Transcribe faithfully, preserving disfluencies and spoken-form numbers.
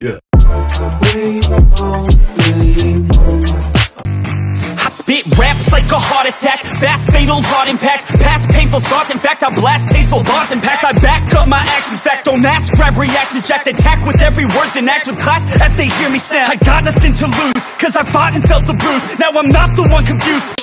Yeah. I spit raps like a heart attack, fast fatal heart impacts, past painful scars. In fact, I blast tasteful bars and packs. I back up my actions, fact. Don't ask, grab reactions, jacked. Attack with every word, then act with class as they hear me snap. I got nothing to lose, cause I fought and felt the bruise. Now I'm not the one confused.